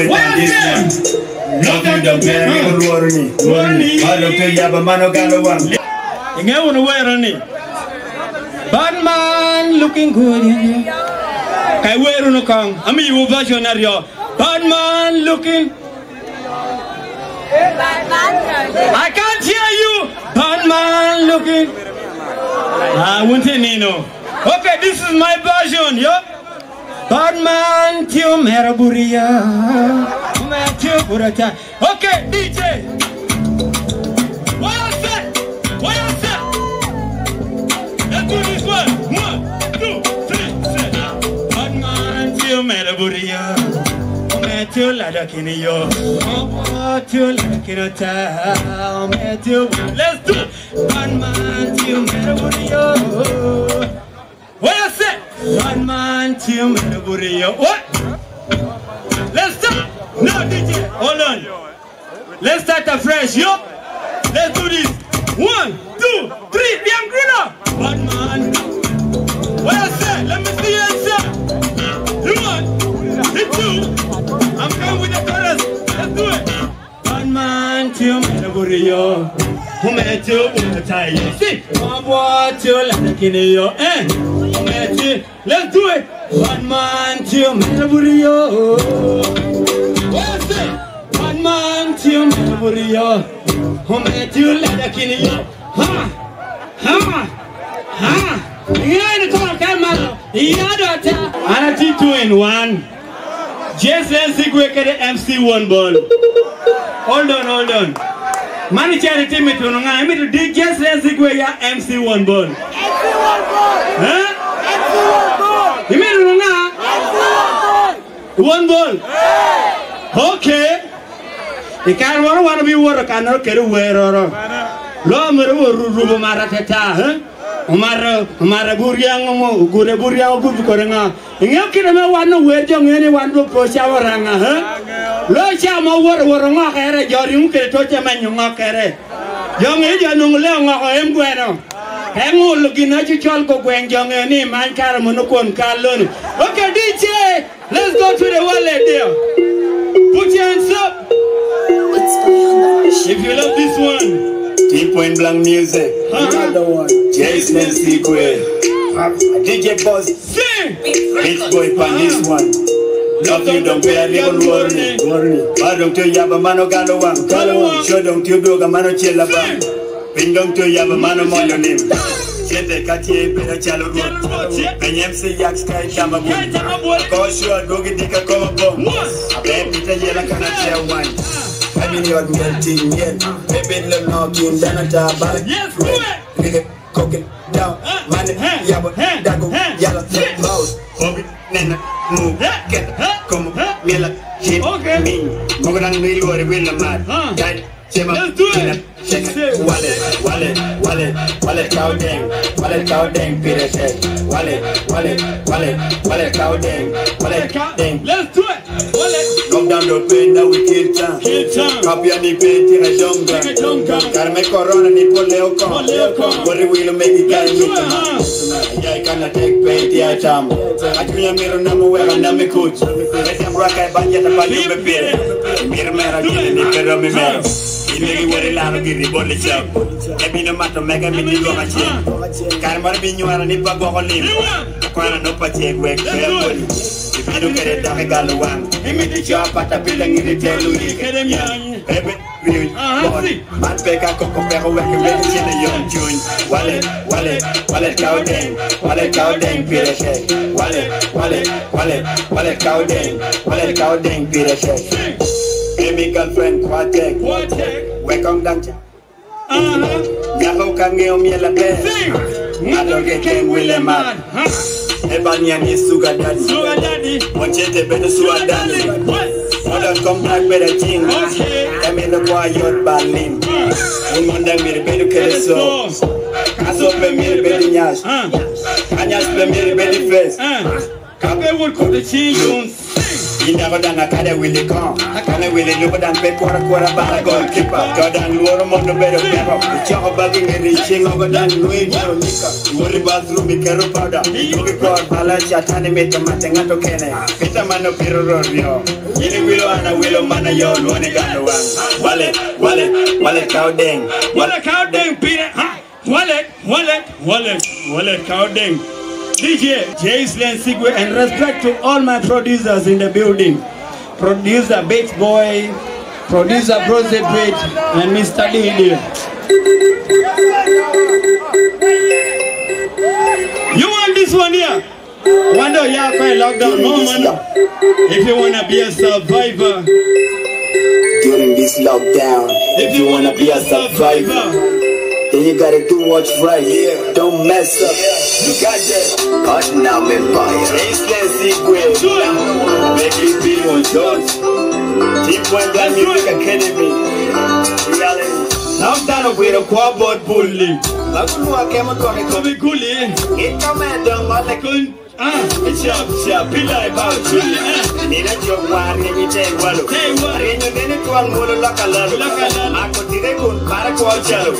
it and this one. Nothing don't care, I'm worried. I don't care, you have a man who got one. You know what I'm wearing? Bad man looking good. I wear on a con. I mean, you visionary. Bad man looking. I can't hear you. Bad man looking. I won't say Nino. Okay, this is my version, yo. Bad man, Tio Meraburia. Okay, DJ. What I said? What I said? Let's do this one. 1, 2, 3, 4. Bad man, Tio Meraburia. Matthew Ladakinio. Matthew Ladakinota. Matthew. Let's do it. Bad man, Tio Meraburia. What I said? One man, Tio Meraburia. What? Let's start. No, DJ. Hold on. Let's start afresh. Yo. Let's do this. 1, 2, 3. Liam Greener. One man. What I said? Let me see you answer. The one. The two. I'm coming with the chorus. Let's do it. One man, Tio Meraburia. Who met you in the time? See. What you like in your end? Let's do it. One man, Tio Meraburia. What's it? One man, Tio Meraburia. Who made you let a kid? Ha! Ha! Ha! You know the talk, I'm out. You know the talk. And I did 2 in 1. Gyes Slence Igwe the MC1 ball. Hold on, hold on. Mani charity me to nonga. I mean to dig Gyes Slence Igwe ya MC1 ball. MC1 ball. Huh? You mean one ball? Okay. The car want to be water cannot get away. I'm all looking at you, Chalko, when young and name, my Caramonocon, Carlone. Okay, DJ, let's go to the wallet there. Put your hands up. If you love this one, Point Blank music. Another one, Gyes Slence Igwe. DJ Boss, sing. Big boy, pan this one. Love you, don't pay any warning. I don't tell you, have a man of Galawan. Galawan, sure don't you do a man of Chillabang. Pindong to ya man of my name. Chete Katie, Peter Chalo, and MC Yax Kai Chamabu. Koshua, Dogi Dika Kombo. Peter Yelakanatia wine. I mean, you're melting yet. Baby, look out in Danata. Yes, good. Cook it down. Man, Yabo, Dago, Yellow, Mouse, Hobbit, Nana, Move, Get, Come, Miller, Him, Me, Mogan, me, or Willamad. Guide, Let's do it. Wallet cow dang, Peter said. Wallet cow dang, Let's do it. Wallet. Come down the pain that we kill time. Copy on the pain, tira jungle. Carme Corona, Nipoleo come. What we will make it guys with them. I cannot take pain, dear Tom. I can't mirror number where I'm not a coach. I can't rock a budget about you, baby. Mirror, I can't even Maybe we're a lot of people. Let me no matter, make a minute of a check. Can't be you are a nipper go on. Quite an opportunity. If you don't get it, I got the one. Give me the job at a building in the tail. Get him young. I'll take a cocoa recommendation in young June. Wallet cow dang, Peter said. Wallet cow dang, Peter said. Baby girlfriend, Quartek, welcome down. Yahoo can give me a little. Madog again, William. Ebanian is sugar daddy. Monchete better sugar daddy. Mother come back better team. I mean, the boy, your Berlin. And Monday, we'll be the so. Caso, Premier Bellinas. Anyas, Premier Belly Fest. Cabe will call the children. You never done a kind of willy con. I kind of willy look at pay quarter by a goalkeeper. God and warm on the bed of paper. The job bagging and reaching over than Louis Nika. Worry about Ruby Carol Powder. You be called Palacha Tanimate Matangato Kene. Peter Mano Piro. You will and a willow man, a young one. Wallet cow ding. Wallet cow ding, Peter. Wallet cow ding. DJ Gyes Slence Igwe, and respect to all my producers in the building. Producer Bates Boy, producer Brosette Bait, and Mr. Lydia. You want this one here? Wonder you are quite locked down. No man. If you wanna be a survivor during this lockdown, if you wanna be a survivor, then you gotta do what's right. Yeah. Don't mess up. Yeah. You got that. Hot now, man, fire. Gyes Slence Igwe. Make it be on yours. Keep one down, you make a kidding me. Reality. I'm down a way to quad bully. But you know I came and got it. Come and cool it. Get your man down, but I couldn't. It's your pillar about you. Need a job, one, and you take one. Take one, and you then it one more like a lot. I could take a good paracord shallow.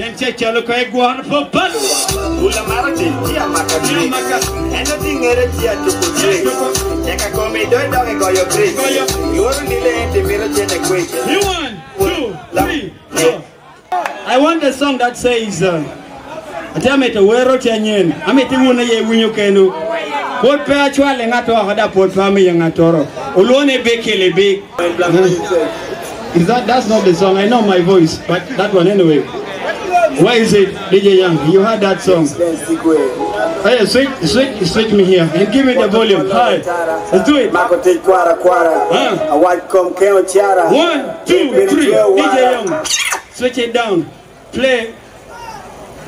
And take your look at one for Palo. Ula Martin, Tiamaka, anything that is here to put. Take a comedy, don't go your place. You are delayed the middle jet equation. You want 1, 2, 3, 4. I want a song that says, I'm a wero chanyen. I'm a thing when you can. What perpetual and at all other port family and at all. Ulone Bekele Big. Is that that's not the song? I know my voice, but that one anyway. Where is it, DJ Young? You heard that song. Hey, switch me here and give me the volume. Hi, let's do it. 1, 2, 3. DJ Young, switch it down. Play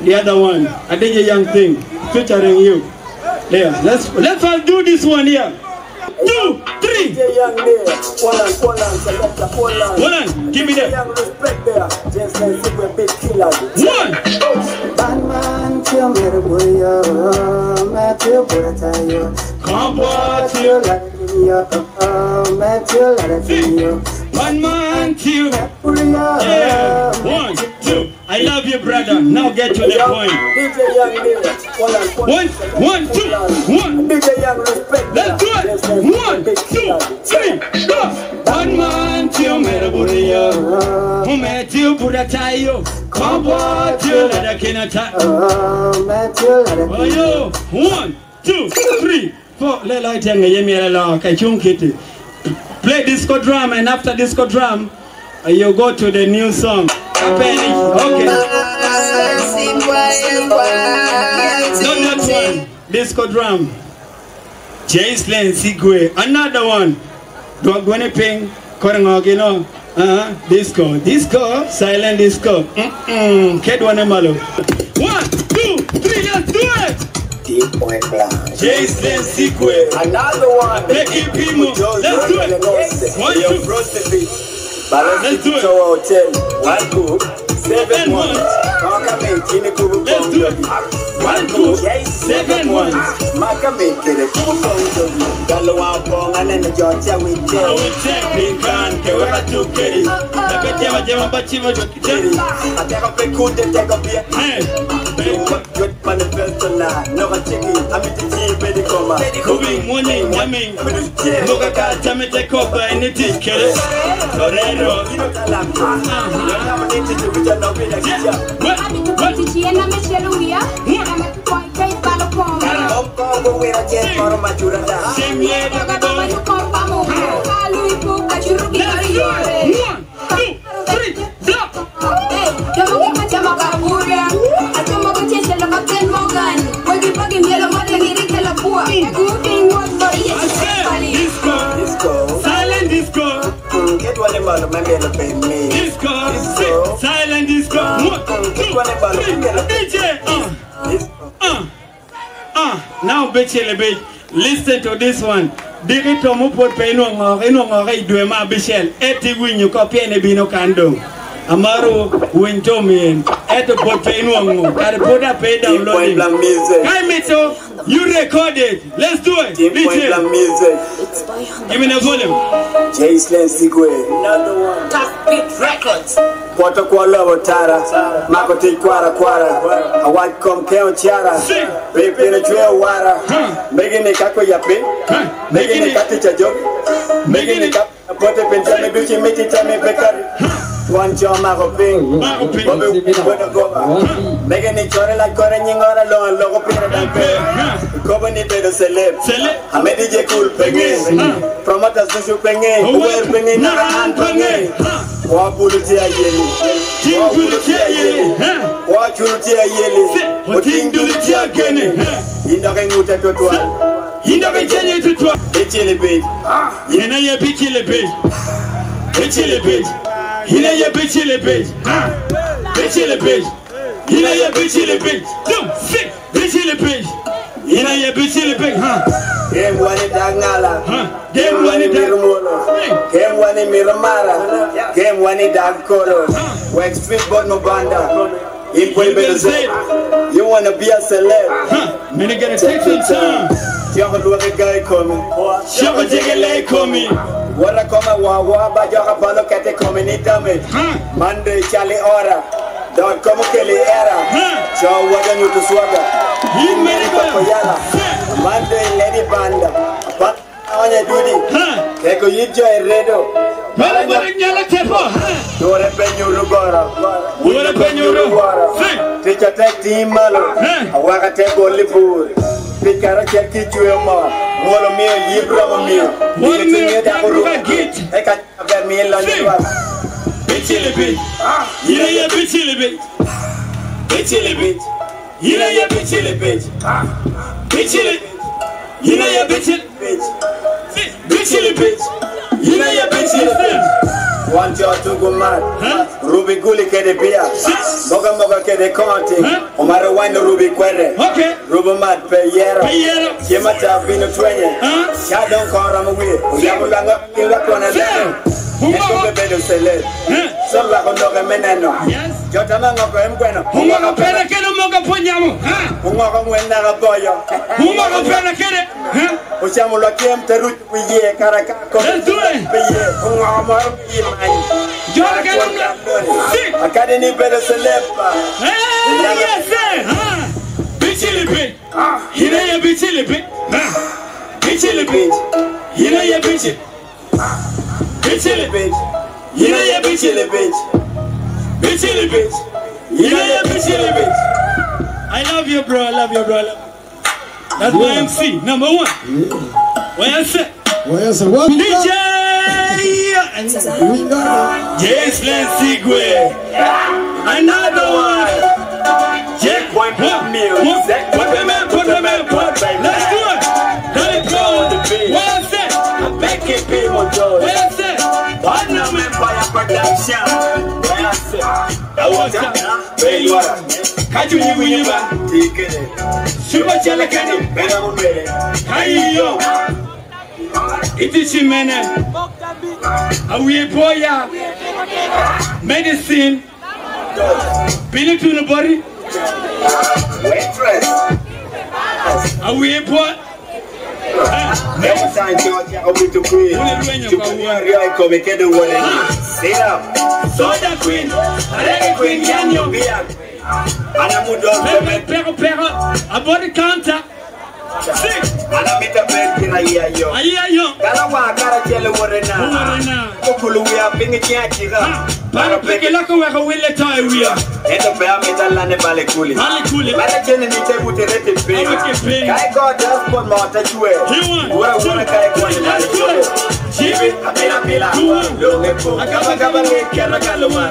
the other one. A DJ Young thing featuring you. Yeah, let's all do this one here. 2, 3. Hold on, give me that. 1, 2. I love you, brother. Now get to the point. One, 2, 1. Let's do it. 1, 2, 3, 4. One man till Meraburia. Who met you, Puratayo? Come what you let a kinata. Oh, yo. 1, 2, 3, 4. Let light and Yemiela, Kachun Kitty. Play disco drum, and after disco drum, you go to the new song. Okay. Not that one. Disco drum. Gyes Slence Igwe. Another one. Dwagwene ping. Korengogino. Disco. Silent disco. Kedwane malo. 1, 2, 3. Let's do it. Point Blank. Gyes Slence Igwe. Another one. Let's do it. 1, 2. Let's do it. Hotel, 1 group, 7 months. Let's do it. 1 group, 7 months. Now, listen to this one. Dirito mupo peno ngore duema bichel. Eti winyu kopie ne binokando. Amaro winto mien. Eti pot peno ngo. Kada poda pay downloading. Kai meto. You recorded. Let's do it. Team Point Blank music. It's by give me the volume. Gyes Slence Igwe. Another one. Top Beat Records. Poto kwa lobo tara. Mako te kwara kwara. Hawaii kom keo chiara. Pepe na chwe wara. Megine kako ya pe. Megine kati cha jogi. Megine kako. Kote penjame duchi miti chame bekari. One job, I go ping. Making it chore like corning or a long logo pin. Company paid a celeb. I made it cool penguin. Promoters to penguin. Who will penguin? What will you tear yelling? What will you tear yelling? What will you tear yelling? What thing do the tear gunning? You don't get good at your twat. You don't get any to twat. It's a bit. You know you're bitchy a bit. It's a bit. You know your bitch in the bitch, bitch in the bitch. You know your bitch in the bitch, don't sick, bitch in the bitch. You know your bitch in the bitch, huh? Game one in Dagala, huh? Game one in Dagala, game one in Miramara, game one in Dagkoro. We're extreme but no banda. You wanna be a celeb, huh? Many gonna take some time. You're a guy coming, you're a jiggle coming. What I come at Wawa, but you're a ball at the community. Monday, Charlie Ora, don't come Kelly Era. So, what are you to swagger? You made it for Yala. Monday, Lady Banda, but on your duty, they could enjoy a redo. But I'm going to get a temple. You want to pay you to borrow. We want to pay you to borrow. Take a tech team, Malo. I want to take only food. Pick a kid to your mom. One meal, you brought me. One meal, that will get. I can't get me a bitch in a bit. You know your bitch in a bit. Bitch in a bit. You know your bitch in a bit. Bitch in it. You know your bitch in a bit. Bitch in a bit. You know your bitch in a bit. One jaw to go mad. Ruby Gully get a beer. Moga Moga get a counting. Omar wine Ruby Quere. Okay. Rubomat Payero. Yemata Vino Twenye. Shadow Coramaway. Yamulanga in Lacona. Who better select? Some Laconoga Menano. Jotamanga Bueno. Who are a Penakano Moga Punyamo? Who are a Wenara Boyo? Who are a Penakane? Usamula came to root with ye Caracas. Let's do it. Who are more? I got any better celeb. Bitch in the bit. You know your bitch in the bit. Bitch in the bit. You know your bitch. Bitch in the bit. You know your bitch in the bit. Bitch in the bit. You know your bitch in the bit. I love you, bro. I love you, bro. That's my MC. Number one. What else? What else? What? DJ. Gyes Slence Igwe. Another one. Check one meal. Put them in. Let's do it. Let it go. Well said. I'm making people do it. Well said. Partner with fire production. Well said. That was it. Where you are? Can't you give me back? Take it. Super Chalakani. Better move it. Hey yo. It is human. We employ medicine. Been to the body. Waitress. We employ. Next time, Georgia, I will to queen. To be a real comic. Sit up. Soda queen. Reggae queen. Yanyo beer. I bought a counter. Six. I meet a bed in a year. Carawa, Caracella, Warrena. Hopefully, we are being a chiachiga. Parapegelaco, where we let I we are. And the bear metal and a balaculi. Balaculi, and it's a good relative. I got just one more that you wear. You are one of the Jimmy, a bella, look, a cabagabang, Caracaluma.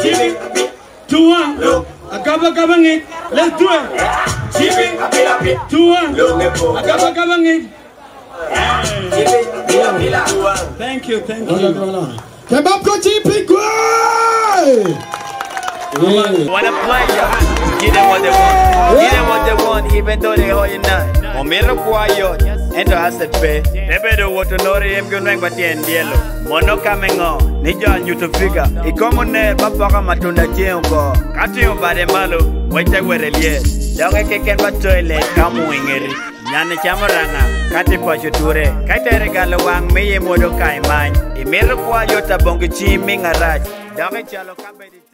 Jimmy, 2-1, look, a cabagabang, let's do it. Jimmy, thank you. What a pleasure. Give them what they want. Give them what they want, even though they are not. ento asepe Ebedo wotonori emgionweng batiendielo Mono kamengo, nijo anyutufika Ikomune bapaka matunda chiongo Katiyo bade malo, wete werelie Donge keken batoile kamu ingeri Nyane chamoranga, katipo chuture Kaita regalo wang miye modo kaimany Imiru kwa yota bongi chimi ngaraj Donge chalo kambe di